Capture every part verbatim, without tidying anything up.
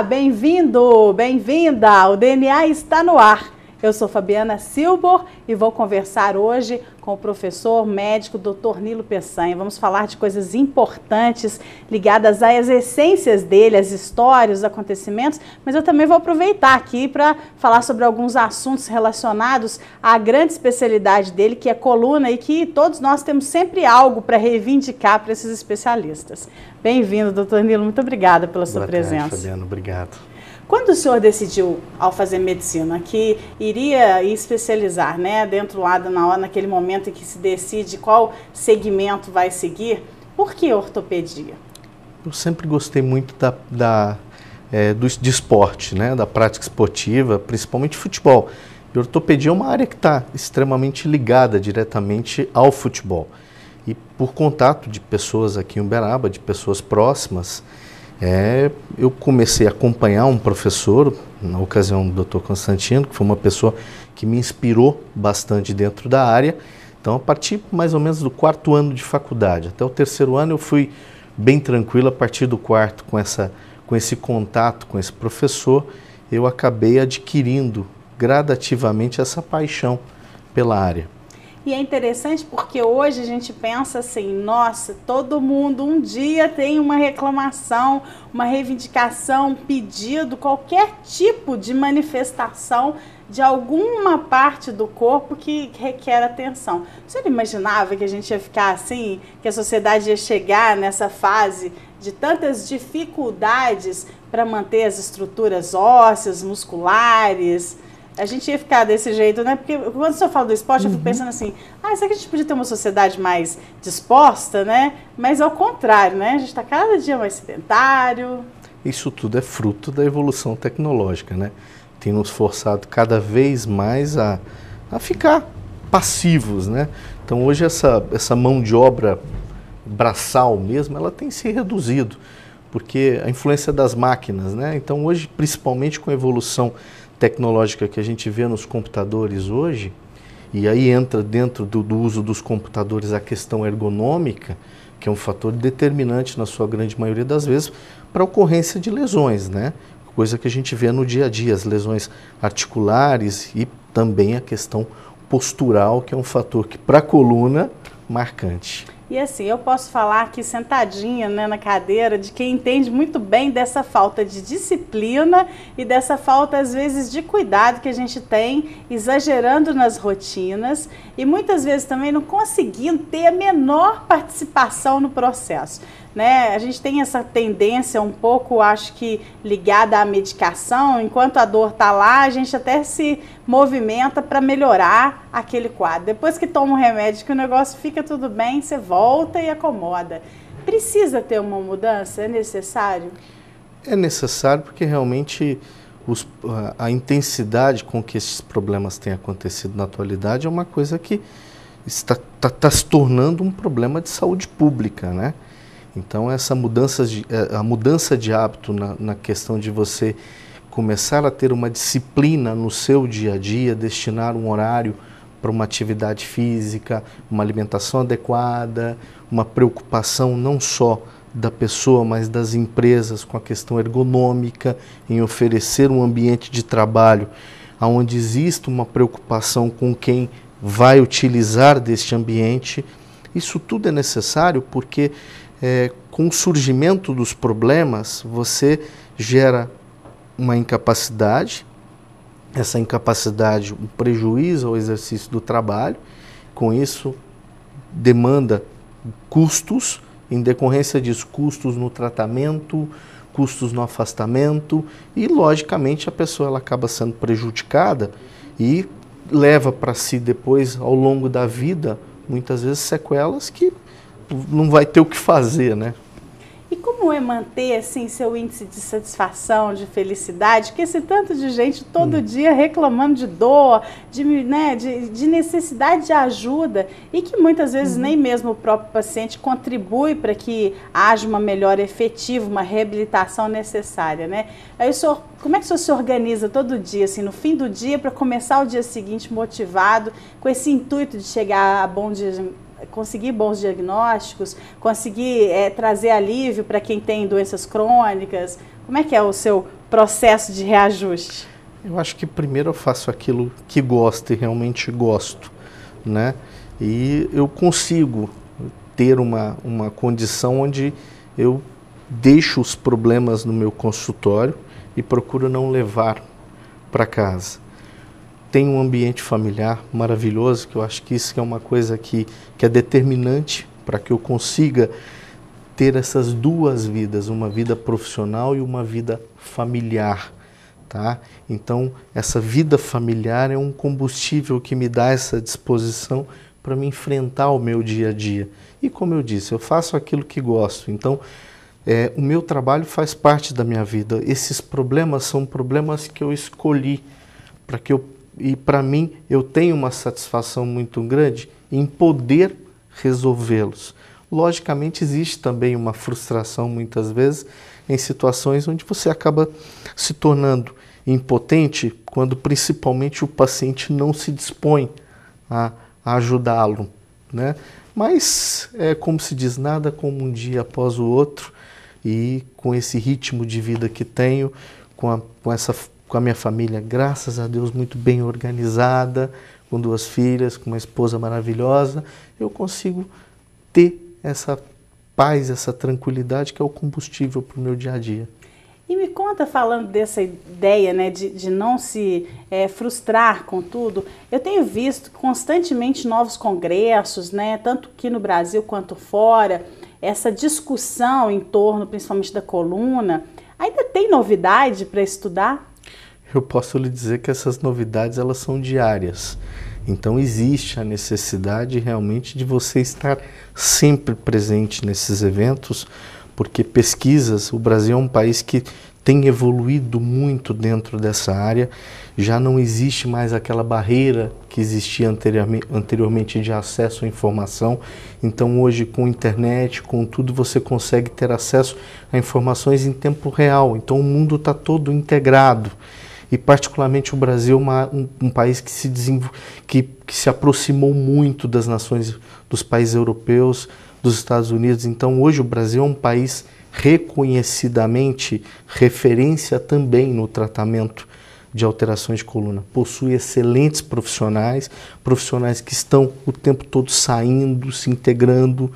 Olá, bem-vindo, bem-vinda! O D N A está no ar. Eu sou Fabiana Silbor e vou conversar hoje com o professor médico doutor Nilo Peçanha. Vamos falar de coisas importantes ligadas às essências dele, às histórias, os acontecimentos, mas eu também vou aproveitar aqui para falar sobre alguns assuntos relacionados à grande especialidade dele, que é coluna, e que todos nós temos sempre algo para reivindicar para esses especialistas. Bem-vindo, doutor Nilo, muito obrigada pela sua presença. Boa tarde, Fabiana, obrigado. Quando o senhor decidiu, ao fazer medicina, que iria especializar, né, dentro lá na hora, naquele momento em que se decide qual segmento vai seguir, por que ortopedia? Eu sempre gostei muito da, da, é, do, de esporte, né, da prática esportiva, principalmente futebol. E ortopedia é uma área que está extremamente ligada diretamente ao futebol. E por contato de pessoas aqui em Uberaba, de pessoas próximas, É, eu comecei a acompanhar um professor, na ocasião do doutor Constantino, que foi uma pessoa que me inspirou bastante dentro da área. Então, a partir mais ou menos do quarto ano de faculdade, até o terceiro ano eu fui bem tranquilo. A partir do quarto, com, essa, com esse contato com esse professor, eu acabei adquirindo gradativamente essa paixão pela área. E é interessante porque hoje a gente pensa assim, nossa, todo mundo um dia tem uma reclamação, uma reivindicação, um pedido, qualquer tipo de manifestação de alguma parte do corpo que requer atenção. Você não imaginava que a gente ia ficar assim, que a sociedade ia chegar nessa fase de tantas dificuldades para manter as estruturas ósseas, musculares? A gente ia ficar desse jeito, né? Porque quando o senhor fala do esporte, uhum. eu fico pensando assim, ah, será que a gente podia ter uma sociedade mais disposta, né? Mas ao contrário, né? A gente está cada dia mais sedentário. Isso tudo é fruto da evolução tecnológica, né? Tem nos forçado cada vez mais a, a ficar passivos, né? Então hoje essa, essa mão de obra braçal mesmo, ela tem se reduzido, porque a influência das máquinas, né? Então hoje, principalmente com a evolução tecnológica que a gente vê nos computadores hoje, e aí entra dentro do, do uso dos computadores a questão ergonômica, que é um fator determinante na sua grande maioria das vezes para a ocorrência de lesões, né? Coisa que a gente vê no dia a dia, as lesões articulares e também a questão postural, que é um fator que para a coluna marcante. E assim, eu posso falar aqui sentadinha, né, na cadeira, de quem entende muito bem dessa falta de disciplina e dessa falta, às vezes, de cuidado que a gente tem, exagerando nas rotinas e muitas vezes também não conseguindo ter a menor participação no processo. Né? A gente tem essa tendência um pouco, acho que, ligada à medicação. Enquanto a dor está lá, a gente até se movimenta para melhorar aquele quadro. Depois que toma um remédio, que o negócio fica tudo bem, você volta e acomoda. Precisa ter uma mudança? É necessário? É necessário porque realmente os, a intensidade com que esses problemas têm acontecido na atualidade é uma coisa que está, está, está se tornando um problema de saúde pública, né? Então, essa mudança de, a mudança de hábito na, na questão de você começar a ter uma disciplina no seu dia a dia, destinar um horário para uma atividade física, uma alimentação adequada, uma preocupação não só da pessoa, mas das empresas com a questão ergonômica, em oferecer um ambiente de trabalho onde exista uma preocupação com quem vai utilizar deste ambiente. Isso tudo é necessário porque É, com o surgimento dos problemas, você gera uma incapacidade, essa incapacidade, um prejuízo ao exercício do trabalho, com isso demanda custos, em decorrência disso, custos no tratamento, custos no afastamento e, logicamente, a pessoa ela acaba sendo prejudicada e leva para si depois, ao longo da vida, muitas vezes sequelas que não vai ter o que fazer, né? E como é manter, assim, seu índice de satisfação, de felicidade? Que esse tanto de gente todo hum. dia reclamando de dor, de, né, de, de necessidade de ajuda e que muitas vezes hum. nem mesmo o próprio paciente contribui para que haja uma melhora efetiva, uma reabilitação necessária, né? Aí o senhor, como é que o senhor se organiza todo dia, assim, no fim do dia, para começar o dia seguinte motivado, com esse intuito de chegar a bom dia, conseguir bons diagnósticos, conseguir é, trazer alívio para quem tem doenças crônicas? Como é que é o seu processo de reajuste? Eu acho que primeiro eu faço aquilo que gosto e realmente gosto, né? E eu consigo ter uma, uma condição onde eu deixo os problemas no meu consultório e procuro não levar para casa. Tem um ambiente familiar maravilhoso, que eu acho que isso é uma coisa que, que é determinante para que eu consiga ter essas duas vidas, uma vida profissional e uma vida familiar, tá? Então, essa vida familiar é um combustível que me dá essa disposição para me enfrentar o meu dia a dia. E como eu disse, eu faço aquilo que gosto, então é, o meu trabalho faz parte da minha vida. Esses problemas são problemas que eu escolhi para que eu e para mim eu tenho uma satisfação muito grande em poder resolvê-los. Logicamente existe também uma frustração muitas vezes em situações onde você acaba se tornando impotente quando principalmente o paciente não se dispõe a, a ajudá-lo, né? Mas é como se diz, nada como um dia após o outro, e com esse ritmo de vida que tenho, com, a, com essa com a minha família, graças a Deus, muito bem organizada, com duas filhas, com uma esposa maravilhosa, eu consigo ter essa paz, essa tranquilidade que é o combustível para o meu dia a dia. E me conta, falando dessa ideia, né, de, de não se é, frustrar com tudo, eu tenho visto constantemente novos congressos, né, tanto aqui no Brasil quanto fora, essa discussão em torno, principalmente da coluna. Ainda tem novidade para estudar? Eu posso lhe dizer que essas novidades, elas são diárias. Então existe a necessidade realmente de você estar sempre presente nesses eventos, porque pesquisas, o Brasil é um país que tem evoluído muito dentro dessa área, já não existe mais aquela barreira que existia anteriormente de acesso à informação. Então hoje, com internet, com tudo, você consegue ter acesso a informações em tempo real. Então o mundo está todo integrado. E particularmente o Brasil é uma, um, um país que se, desenvol... que, que se aproximou muito das nações, dos países europeus, dos Estados Unidos. Então hoje o Brasil é um país reconhecidamente referência também no tratamento de alterações de coluna. Possui excelentes profissionais, profissionais que estão o tempo todo saindo, se integrando.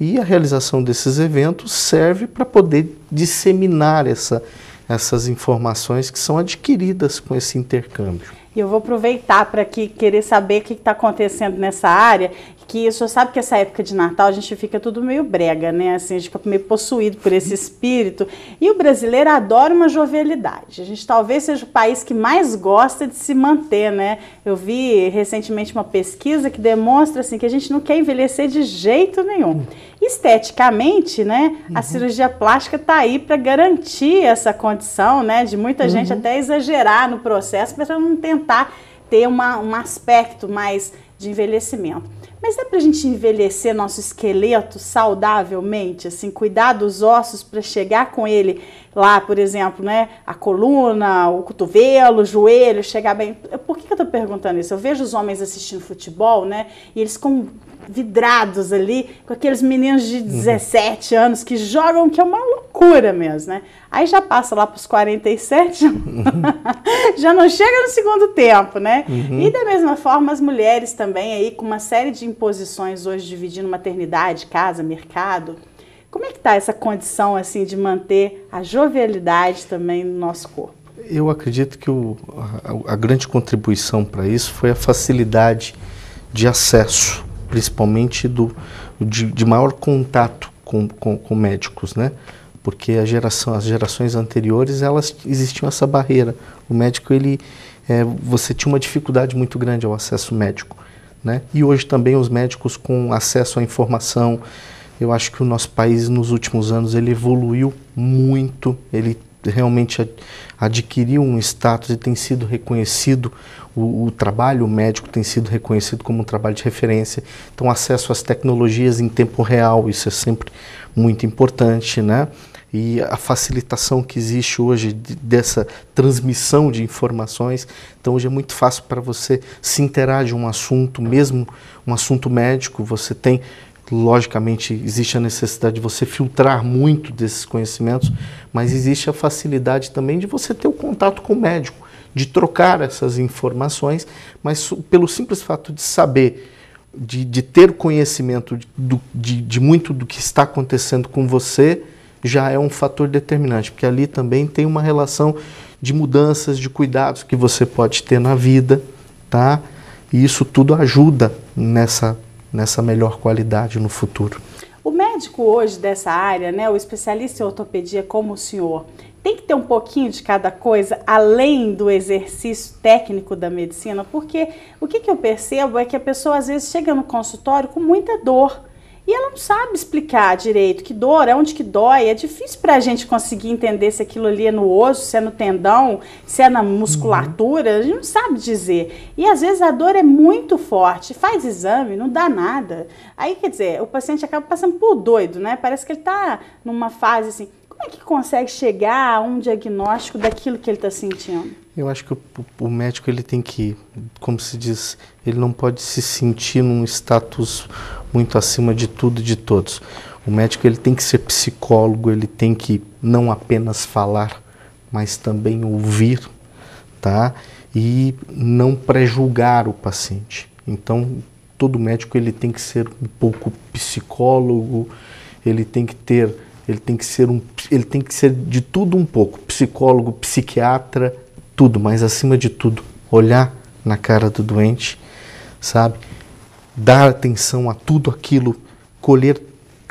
E a realização desses eventos serve para poder disseminar essa essas informações que são adquiridas com esse intercâmbio. E eu vou aproveitar para que, querer saber o que está acontecendo nessa área, que o senhor sabe que essa época de Natal a gente fica tudo meio brega, né? Assim, a gente fica meio possuído por esse espírito. E o brasileiro adora uma jovialidade. A gente talvez seja o país que mais gosta de se manter, né? Eu vi recentemente uma pesquisa que demonstra assim, que a gente não quer envelhecer de jeito nenhum. Esteticamente, né, a uhum. cirurgia plástica está aí para garantir essa condição, né, de muita gente uhum. até exagerar no processo para não tentar ter uma, um aspecto mais de envelhecimento. Mas dá para a gente envelhecer nosso esqueleto saudavelmente, assim, cuidar dos ossos para chegar com ele lá, por exemplo, né, a coluna, o cotovelo, o joelho, chegar bem. Por que que eu estou perguntando isso? Eu vejo os homens assistindo futebol, né, e eles com vidrados ali, com aqueles meninos de dezessete uhum. anos que jogam, que é uma loucura mesmo, né? Aí já passa lá para os quarenta e sete, uhum. já não chega no segundo tempo, né? Uhum. E da mesma forma as mulheres também aí, com uma série de imposições hoje, dividindo maternidade, casa, mercado. Como é que está essa condição assim de manter a jovialidade também no nosso corpo? Eu acredito que o, a, a grande contribuição para isso foi a facilidade de acesso, principalmente do, de, de maior contato com, com, com médicos, né? Porque a geração, as gerações anteriores, elas existiam essa barreira. O médico, ele, é, você tinha uma dificuldade muito grande ao acesso médico, né? E hoje também os médicos com acesso à informação, eu acho que o nosso país nos últimos anos, ele evoluiu muito, ele realmente adquiriu um status e tem sido reconhecido, o, o trabalho médico tem sido reconhecido como um trabalho de referência. Então, acesso às tecnologias em tempo real, isso é sempre muito importante, né? E a facilitação que existe hoje de, dessa transmissão de informações. Então, hoje é muito fácil para você se interar de um assunto, mesmo um assunto médico, você tem Logicamente, existe a necessidade de você filtrar muito desses conhecimentos, mas existe a facilidade também de você ter o contato com o médico, de trocar essas informações, mas pelo simples fato de saber, de, de ter conhecimento de, de, de muito do que está acontecendo com você, já é um fator determinante, porque ali também tem uma relação de mudanças, de cuidados que você pode ter na vida, tá? E isso tudo ajuda nessa nessa melhor qualidade no futuro. O médico hoje dessa área, né, o especialista em ortopedia como o senhor, tem que ter um pouquinho de cada coisa além do exercício técnico da medicina, porque o que, que eu percebo é que a pessoa às vezes chega no consultório com muita dor e ela não sabe explicar direito que dor, é onde que dói, é difícil para a gente conseguir entender se aquilo ali é no osso, se é no tendão, se é na musculatura, uhum. A gente não sabe dizer. E às vezes a dor é muito forte, faz exame, não dá nada. Aí, quer dizer, o paciente acaba passando por doido, né? Parece que ele está numa fase assim. Como é que consegue chegar a um diagnóstico daquilo que ele está sentindo? Eu acho que o, o médico, ele tem que, como se diz, ele não pode se sentir num status muito acima de tudo e de todos. O médico, ele tem que ser psicólogo, ele tem que não apenas falar, mas também ouvir, tá? E não pré-julgar o paciente. Então, todo médico, ele tem que ser um pouco psicólogo, ele tem que ter, ele tem que ser um, ele tem que ser de tudo um pouco, psicólogo, psiquiatra, tudo, mas acima de tudo, olhar na cara do doente, sabe? Dar atenção a tudo aquilo, colher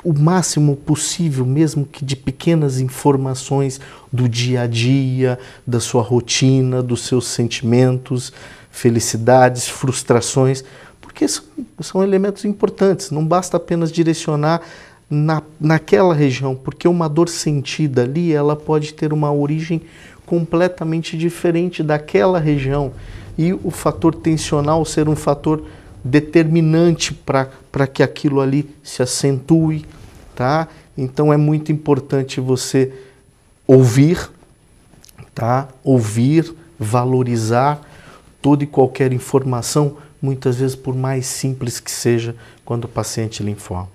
o máximo possível, mesmo que de pequenas informações do dia a dia, da sua rotina, dos seus sentimentos, felicidades, frustrações, porque são, são elementos importantes, não basta apenas direcionar na, naquela região, porque uma dor sentida ali, ela pode ter uma origem completamente diferente daquela região e o fator tensional ser um fator determinante para que aquilo ali se acentue, tá? Então é muito importante você ouvir, tá? Ouvir, valorizar toda e qualquer informação, muitas vezes por mais simples que seja, quando o paciente lhe informa.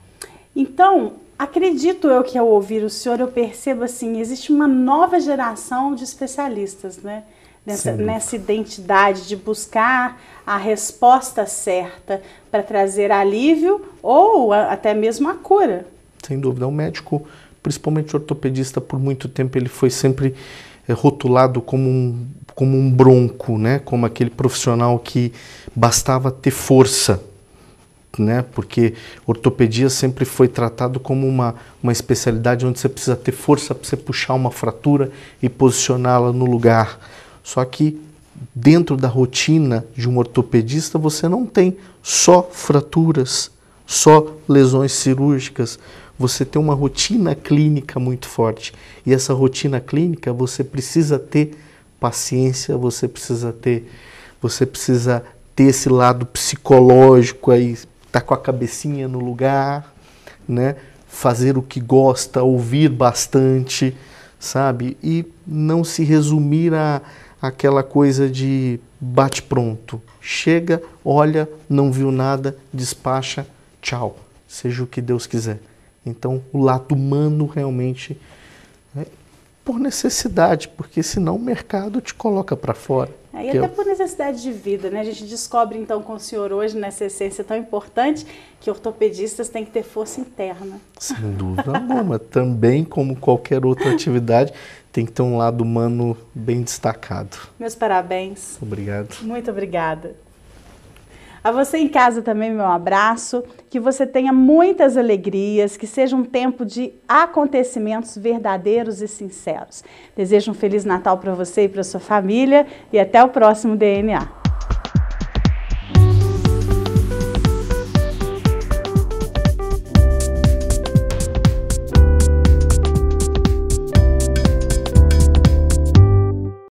Então, acredito eu que ao ouvir o senhor, eu percebo assim, existe uma nova geração de especialistas, né? Nessa, nessa identidade de buscar a resposta certa para trazer alívio ou a, até mesmo a cura. Sem dúvida. O médico, principalmente ortopedista, por muito tempo ele foi sempre é, rotulado como um, como um bronco, né? Como aquele profissional que bastava ter força, né? Porque ortopedia sempre foi tratado como uma, uma especialidade onde você precisa ter força para você puxar uma fratura e posicioná-la no lugar. Só que dentro da rotina de um ortopedista você não tem só fraturas, só lesões cirúrgicas. Você tem uma rotina clínica muito forte. E essa rotina clínica você precisa ter paciência, você precisa ter, você precisa ter esse lado psicológico aí, tá com a cabecinha no lugar, né? Fazer o que gosta, ouvir bastante, sabe? E não se resumir a aquela coisa de bate pronto, chega, olha, não viu nada, despacha, tchau, seja o que Deus quiser. Então o lado humano realmente é por necessidade, porque senão o mercado te coloca para fora. É, e até eu... por necessidade de vida, né? A gente descobre então com o senhor hoje, nessa essência tão importante, que ortopedistas têm que ter força interna. Sem dúvida alguma, também como qualquer outra atividade, tem que ter um lado humano bem destacado. Meus parabéns. Obrigado. Muito obrigada. A você em casa também, meu abraço, que você tenha muitas alegrias, que seja um tempo de acontecimentos verdadeiros e sinceros. Desejo um Feliz Natal para você e para sua família e até o próximo D N A.